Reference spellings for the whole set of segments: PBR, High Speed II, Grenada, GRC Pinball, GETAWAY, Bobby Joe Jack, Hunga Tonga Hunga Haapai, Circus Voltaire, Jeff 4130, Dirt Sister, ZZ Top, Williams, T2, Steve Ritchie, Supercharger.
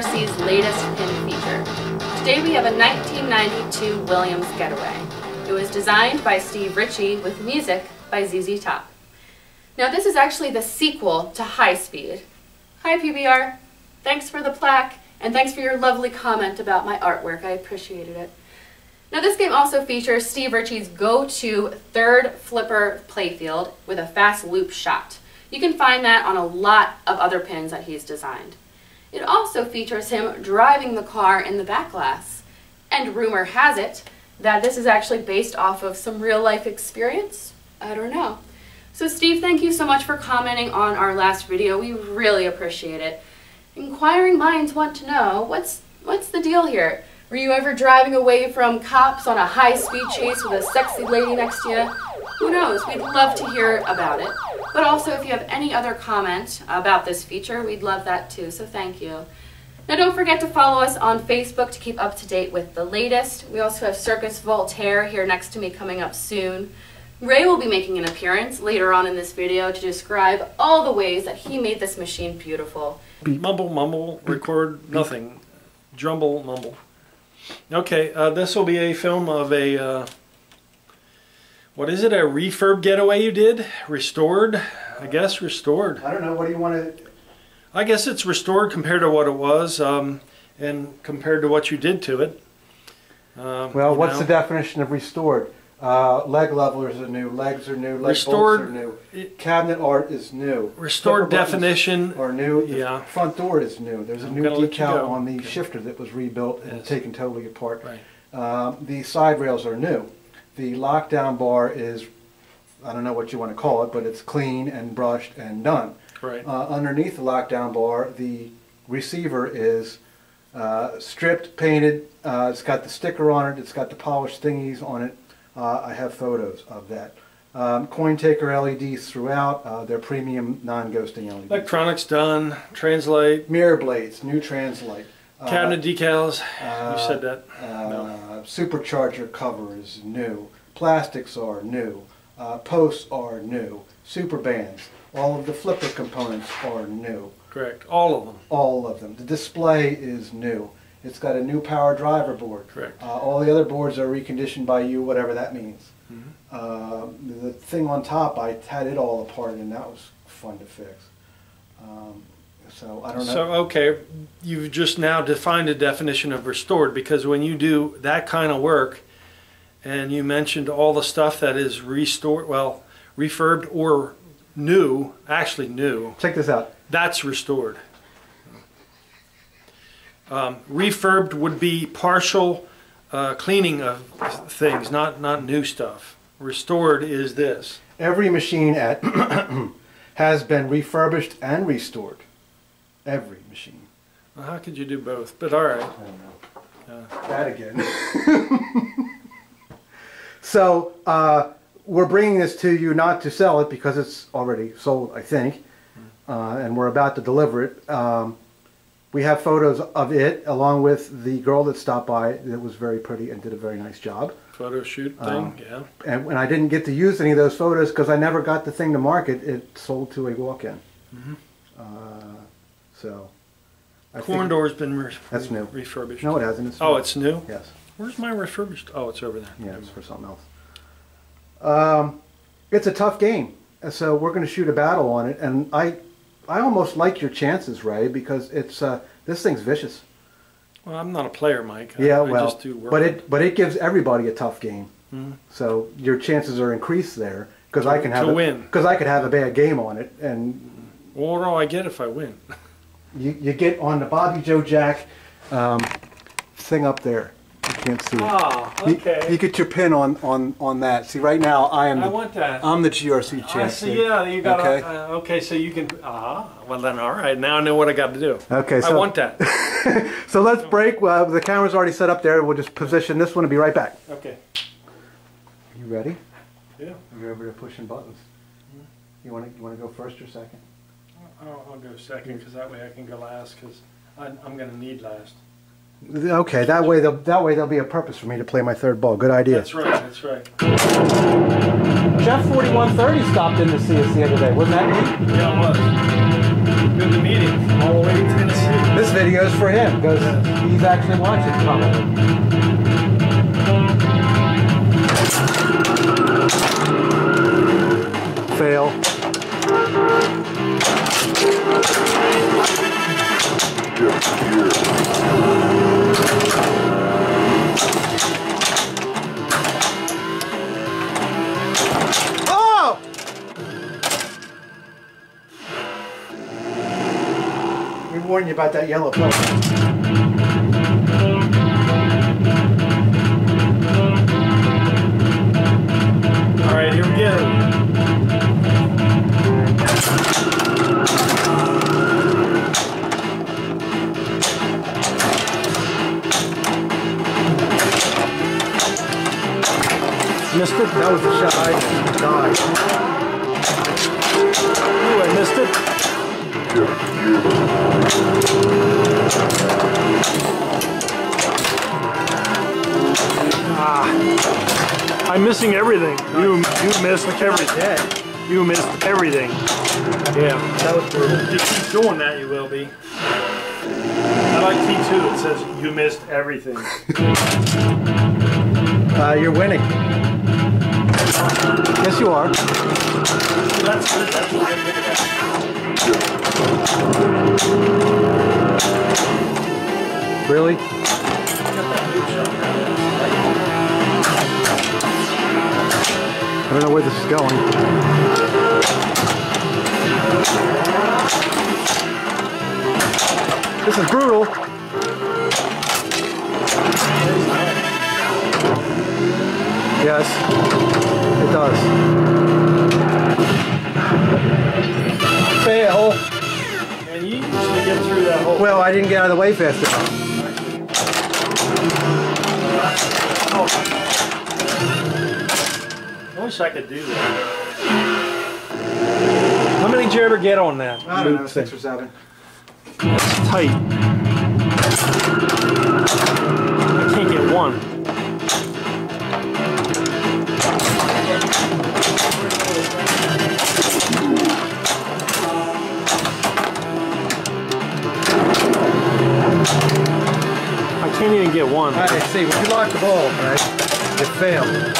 TRC's latest pin feature. Today we have a 1992 Williams Getaway. It was designed by Steve Ritchie with music by ZZ Top. Now this is actually the sequel to High Speed. Hi PBR, thanks for the plaque and thanks for your lovely comment about my artwork, I appreciated it. Now this game also features Steve Ritchie's go-to third flipper playfield with a fast loop shot. You can find that on a lot of other pins that he's designed. It also features him driving the car in the back glass. And rumor has it that this is actually based off of some real life experience. I don't know. So Steve, thank you so much for commenting on our last video. We really appreciate it. Inquiring minds want to know, what's the deal here? Were you ever driving away from cops on a high-speed chase with a sexy lady next to you? Who knows? We'd love to hear about it. But also, if you have any other comment about this feature, we'd love that too, so thank you. Now don't forget to follow us on Facebook to keep up to date with the latest. We also have Circus Voltaire here next to me coming up soon. Ray will be making an appearance later on in this video to describe all the ways that he made this machine beautiful. Mumble, mumble, record, nothing. Drumble, mumble. Okay, this will be a film of a, what is it, a refurb Getaway you did? Restored? I guess restored. I don't know, what do you want to... I guess it's restored compared to what it was, and compared to what you did to it. Well, what's the definition of restored? Leg levelers are new, legs are new, leg restored, bolts are new, cabinet art is new. Restored definition. Or new, yeah. The front door is new. There's a new decal on the shifter that was rebuilt and taken totally apart. Right. The side rails are new. The lockdown bar is, I don't know what you want to call it, but it's clean and brushed and done. Right. Underneath the lockdown bar, the receiver is stripped, painted, it's got the sticker on it, it's got the polished thingies on it. I have photos of that. Coin taker LEDs throughout. They're premium non-ghosting LEDs. Electronics done. Translite. Mirror blades. New Translite. Cabinet decals. You said that. No. Supercharger cover is new. Plastics are new. Posts are new. Super bands. All of the flipper components are new. Correct. All of them. All of them. The display is new. It's got a new power driver board. Correct. All the other boards are reconditioned by you, whatever that means. Mm-hmm. The thing on top, I had it all apart, and that was fun to fix. So I don't know. So okay, you've just now defined a definition of restored, because when you do that kind of work, and you mentioned all the stuff that is restored, well, refurbed or new, actually new. Check this out. That's restored. Refurbed would be partial cleaning of things, not new stuff. Restored is this. Every machine at has been refurbished and restored. Every machine. Well, how could you do both? But all right. I don't know. That again. So we're bringing this to you not to sell it, because it's already sold, I think, and we're about to deliver it. We have photos of it, along with the girl that stopped by that was very pretty and did a very nice job. Photo shoot thing, yeah. And I didn't get to use any of those photos because I never got the thing to market. It sold to a walk-in. Mm-hmm. So. Corn door's been refurbished. No, it hasn't. It's new. It's new? Yes. Where's my refurbished? Oh, it's over there. Yeah, it's for something else. It's a tough game, so we're going to shoot a battle on it, and I almost like your chances, Ray, because it's this thing's vicious. Well, I'm not a player, Mike. Yeah, well, I just do work. But it gives everybody a tough game. Mm-hmm. So your chances are increased there, because I can have win, because I could have a bad game on it, and what do I get if I win? you get on the Bobby Joe Jack thing up there. You can't see it. Oh, okay. You get your pin on that. See, right now I'm the GRC champion. I see. Yeah, you got. Okay. Okay, so you can. Well then, all right. Now I know what I got to do. Okay. So, I want that. So let's break. The camera's already set up there. We'll just position this one and be right back. Okay. You ready? Yeah. You're over there pushing buttons. Mm-hmm. You want to go first or second? I'll go second, because that way I can go last, because I'm going to need last. Okay, that way there'll be a purpose for me to play my third ball. Good idea. That's right, that's right. Jeff 4130 stopped in to see us the other day, wasn't that? Yeah, it was. through the meetings all the way to Tennessee. This video is for him because he's actually watching probably. Fail. Oh! We warned you about that yellow pill. All right, here we go. Missed it. That was the shot I died. Ooh, I missed it. Ah. I'm missing everything. You missed everything. You missed everything. Yeah. That was brutal. If you keep doing that, you will be. I like T2. It says you missed everything. You're winning. Yes, you are. That's good. That's what I'm looking at. Really? I don't know where this is going. This is brutal. Yes. It does. Fail. And you usually get through that hole. Well, I didn't get out of the way fast enough. I wish I could do that. How many did you ever get on that? I don't know, 6 or 7. That's tight. I can't get one. I can't even get one. All right, see, when you lock the ball, right, it failed.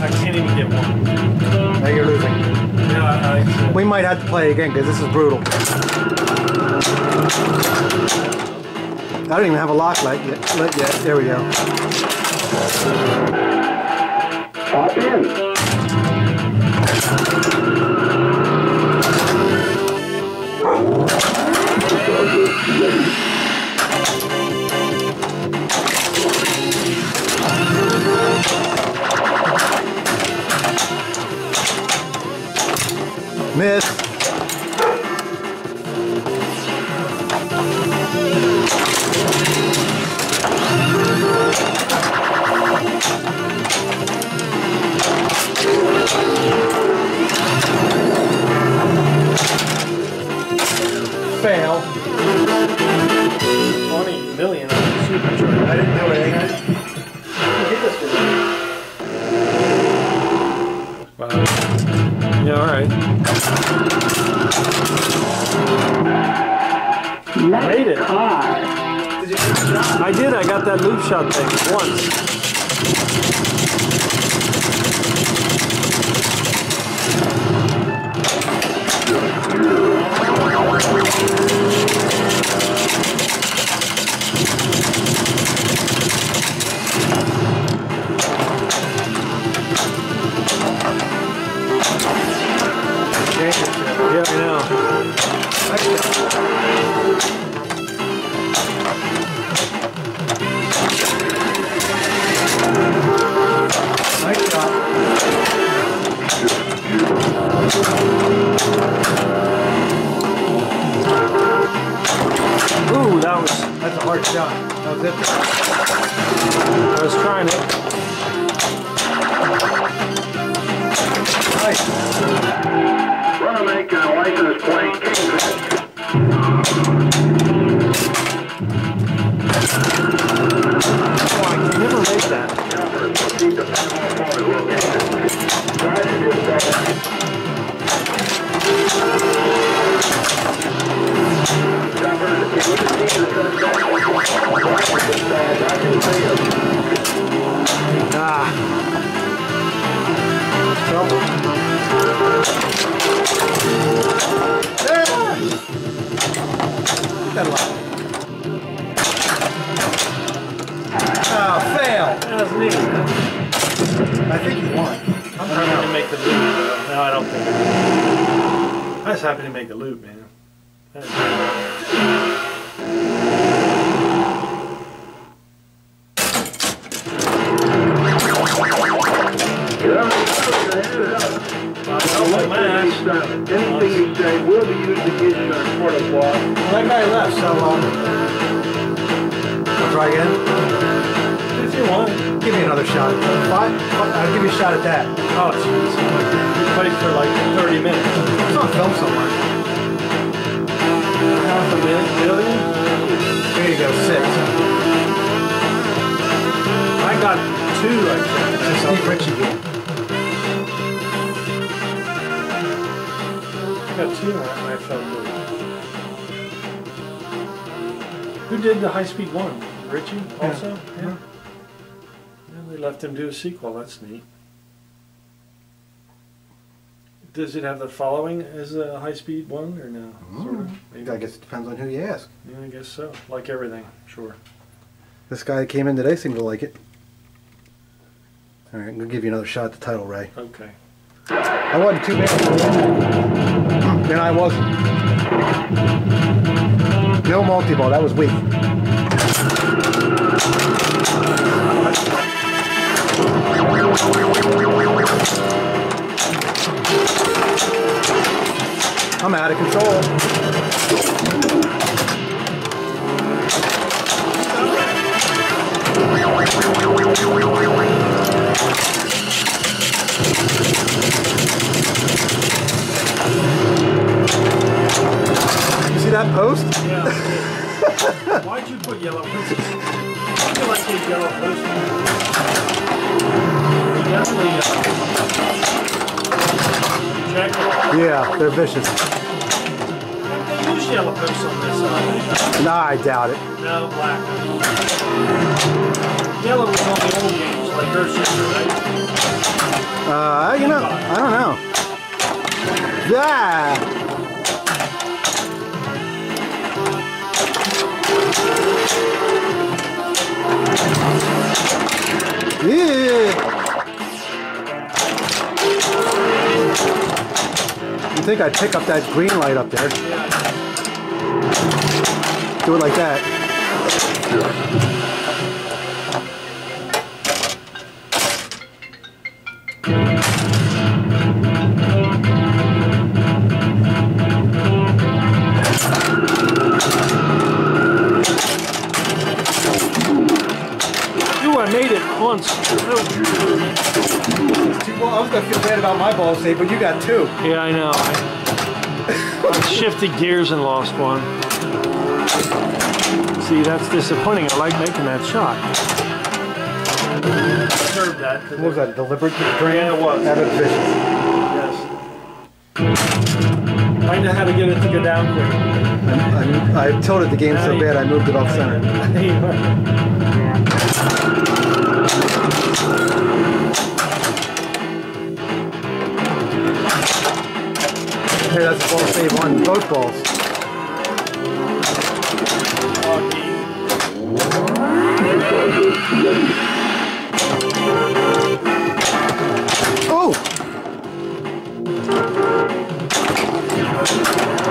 I can't even get one. Now you're losing. No, we might have to play again because this is brutal. I don't even have a lock light yet. There we go. Pop in. Miss. Fail. 20 million on the supercharger. I didn't know it. Wow. Yeah, alright. I made it. I did. I got that loop shot thing once. Yeah, I know. Nice shot. Ooh, that's a hard shot. That was it. I was trying it. Nice. Wanna make a license plate I can never make that. that a lot. Fail. That was neat. I think you won. I'm happy to make the loop. No, I don't think I did. I'm just happy to make the loop, man. That is great. Anything you say will be used against you in a court of law. Well, that guy left, so I'll try again. If you want. Give me another shot. Five? I'll give you a shot at that. Oh, jeez. You played for like 30 minutes. It's on film somewhere. Half a minute, really? There you go, 6. I got 2 right there. That's Steve Ritchie game. I got 2 on that and I felt good. Who did the High Speed 1? Ritchie also? Yeah. Yeah. And they left him do a sequel. That's neat. Does it have the following as a High Speed 1 or no? Sort of, maybe. I guess it depends on who you ask. Yeah, I guess so. Like everything, sure. This guy that came in today seemed to like it. Alright, I'm going to give you another shot at the title, Ray. Okay. I wasn't too bad. And I wasn't. No multi-ball, that was weak. I'm out of control. See that post? Yeah. Why'd you put yellow post? I feel like you yellow post. They definitely jacked. Yeah, they're vicious. They use yellow posts on this side. Nah, I doubt it. No, black. Yellow was on the old games, like Dirt Sister, right? You know, I don't know. Yeah. Yeah. You think I'd pick up that green light up there? Yeah. Do it like that. Once. Well, I was gonna feel bad about my ball save, but you got 2. Yeah, I know. I shifted gears and lost one. See, that's disappointing. I like making that shot. What was that? Deliberate drain? Yeah, it was. Out of vision. Yes. I know how to get it to go down quick. I tilted the game now so bad I moved it off center. Hey, that's a ball save on both balls. Oh!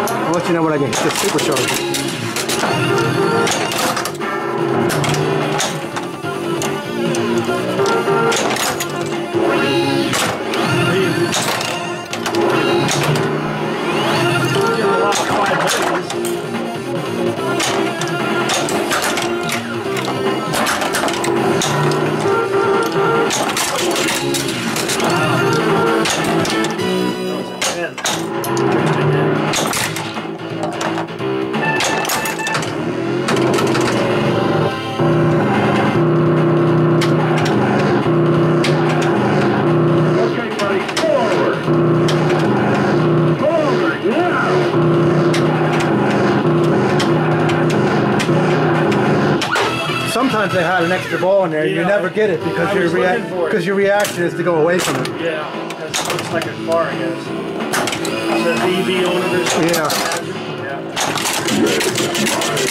I'll let you know when I can hit this supercharger. Sometimes they had an extra ball in there, yeah, and you never get it because your reaction is to go away from it. Yeah, that looks like a car, I guess. Is that the EV owner? Yeah.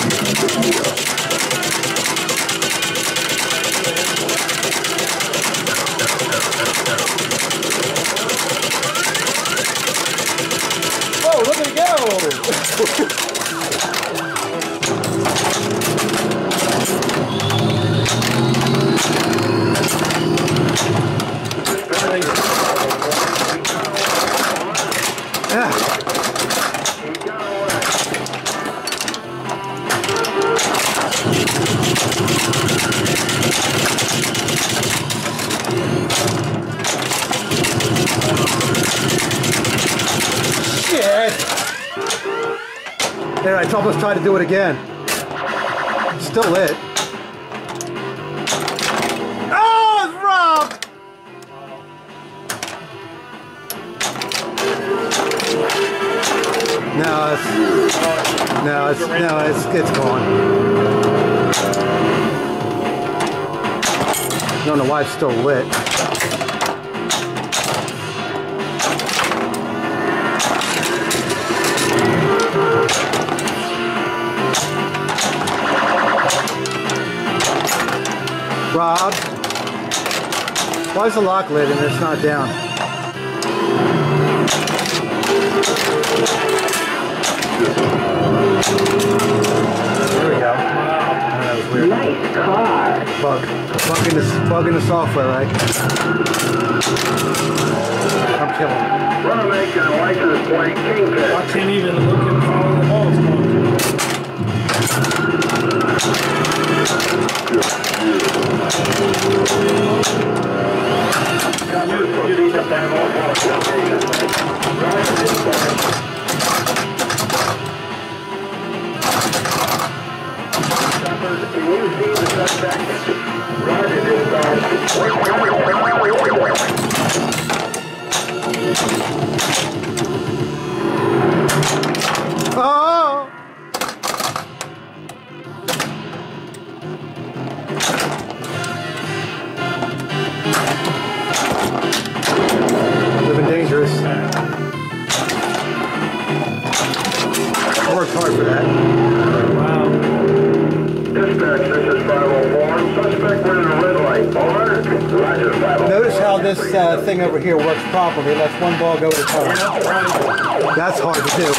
Top, let's try to do it again. Still lit. Oh, it's robbed! No, it's gone. I don't know why it's still lit. Rob, why is the lock lit and it's not down? There we go. That was weird. Nice car. Bug in the software, right? I'm killing. Runner make and license plate kingpin. I can't even look and follow the balls. Oh! Living dangerous. I worked hard for that. Wow. Dispatch, this is 504. Suspect we're in a red light. Over. Roger, 504. Notice how this thing over here works properly. It lets one ball go to the cover. That's hard to do.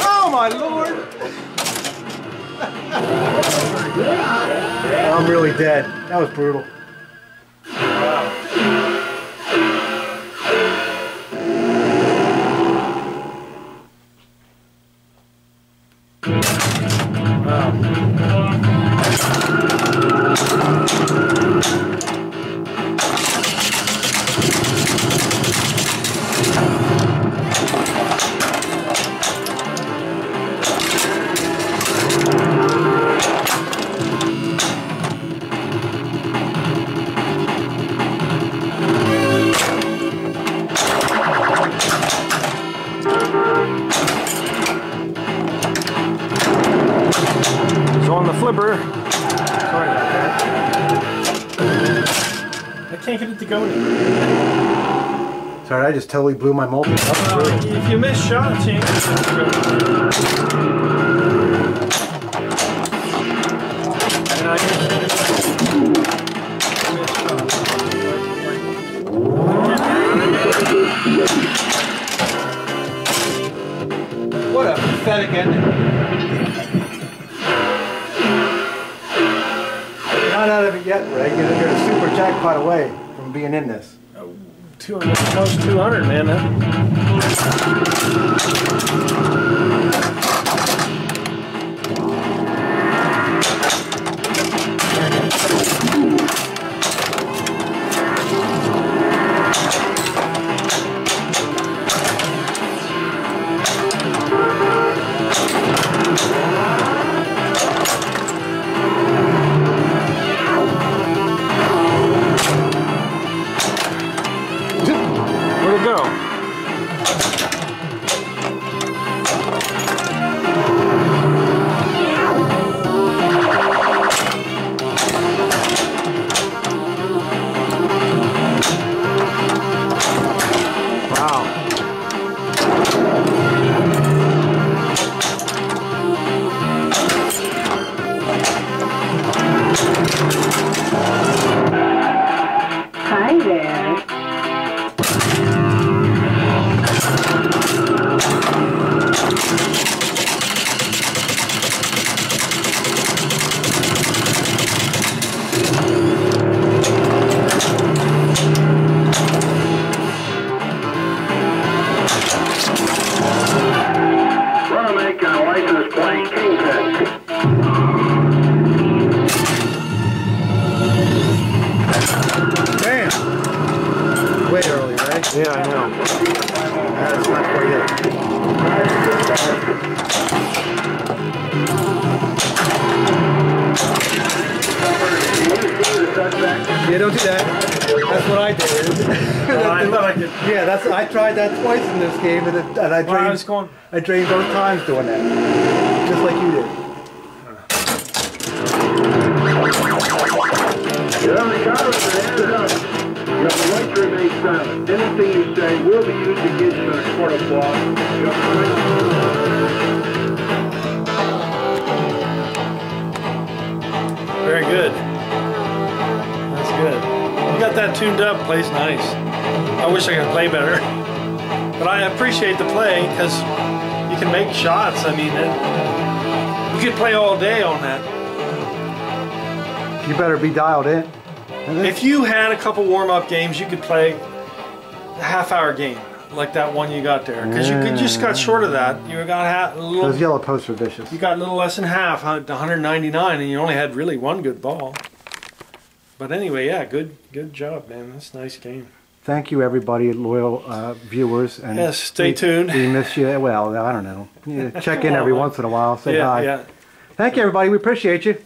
Oh my lord! I'm really dead. That was brutal. I just totally blew my multi. If you miss shot, change it. What a pathetic ending. Not out of it yet, Ray. You're a super jackpot away from being in this. Close to 200, man. Yeah, I know. That's not quite it. Yeah, don't do that. That's what I did. Well, I thought I could. Yeah, that's. I tried that twice in this game, and I drained. I drained both times doing that, just like you did. Anything you say will be used against you in a court of law. Very good. That's good. You got that tuned up, plays nice. I wish I could play better. But I appreciate the play because you can make shots. I mean, you could play all day on that. You better be dialed in. If you had a couple warm-up games, you could play a half-hour game like that one you got there, because you could just got short of that. You got a little. Those yellow posts were vicious. You got a little less than half, 199, and you only had really one good ball. But anyway, yeah, good job, man. That's a nice game. Thank you, everybody, loyal viewers. And yes, stay tuned. We miss you. Well, I don't know. You check in every once in a while. Say hi. Yeah. Thank you, everybody. We appreciate you.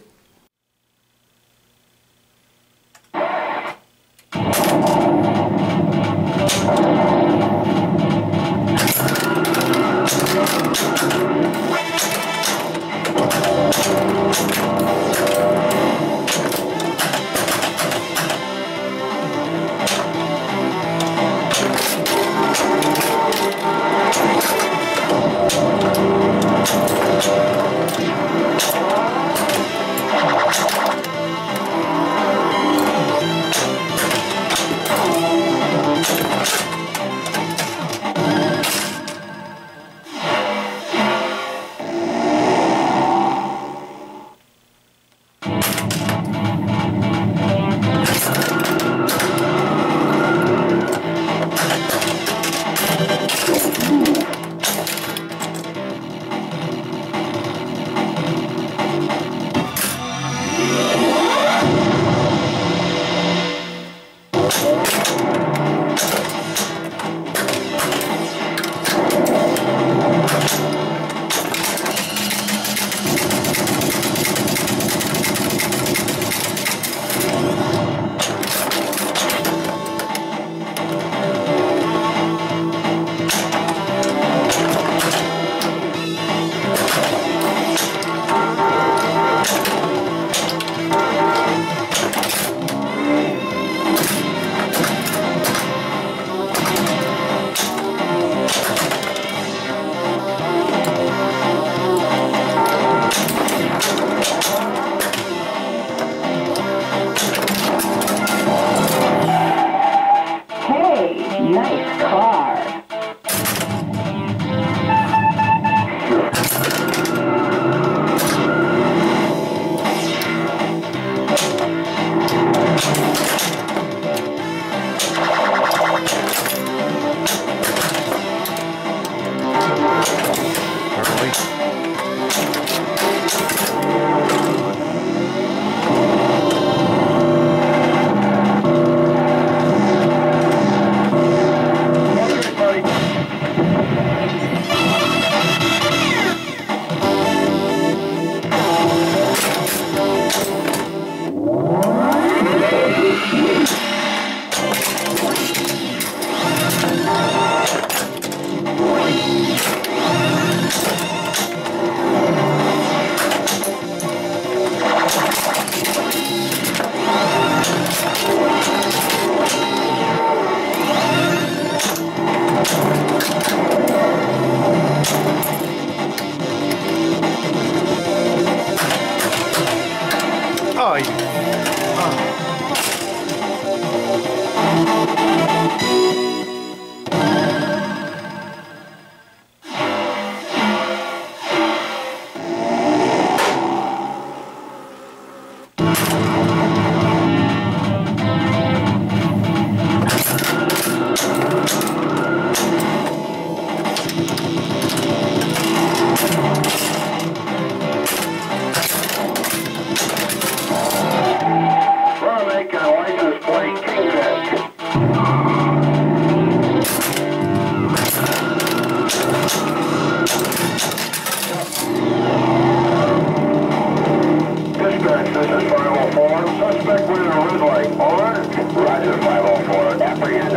504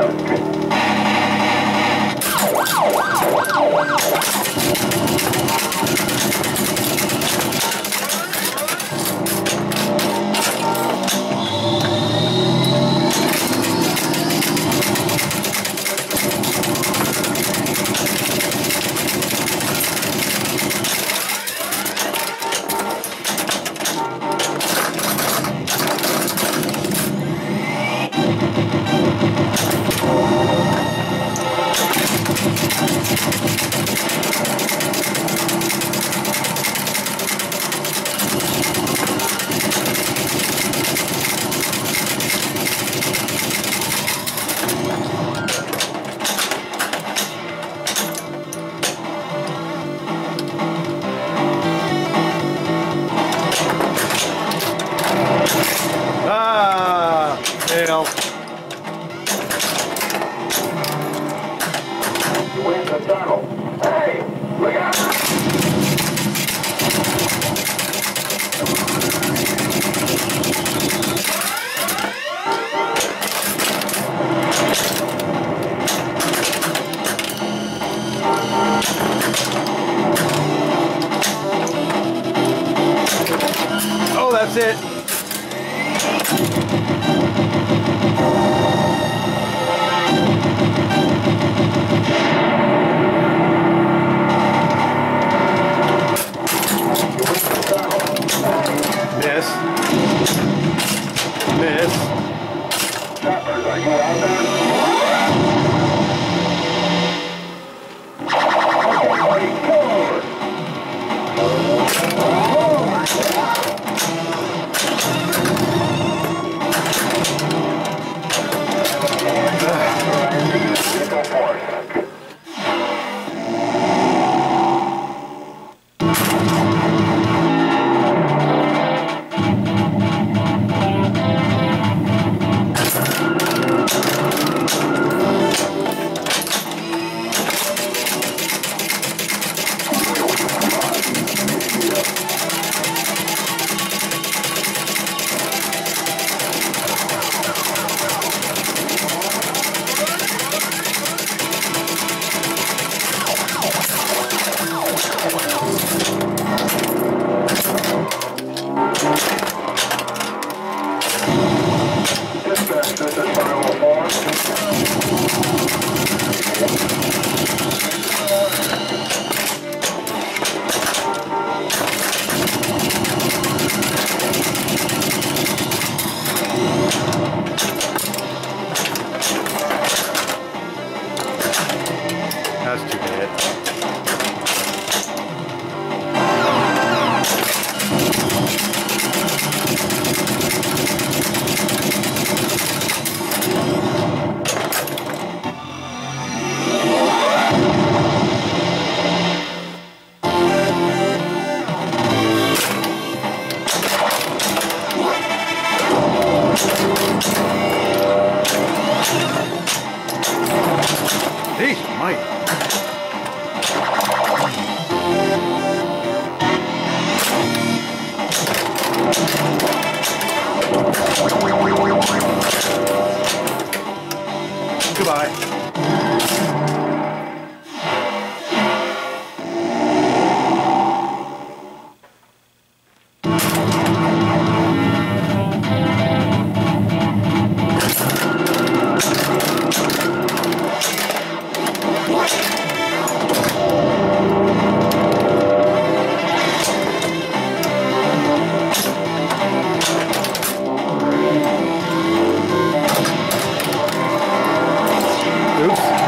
Oops.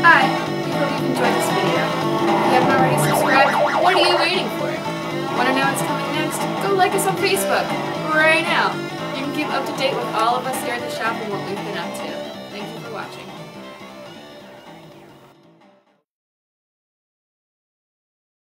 Hi, we hope you've enjoyed this video. If you haven't already subscribed, what are you waiting for? Want to know what's coming next? Go like us on Facebook right now. You can keep up to date with all of us here at the shop and what we've been up to. Thank you for watching.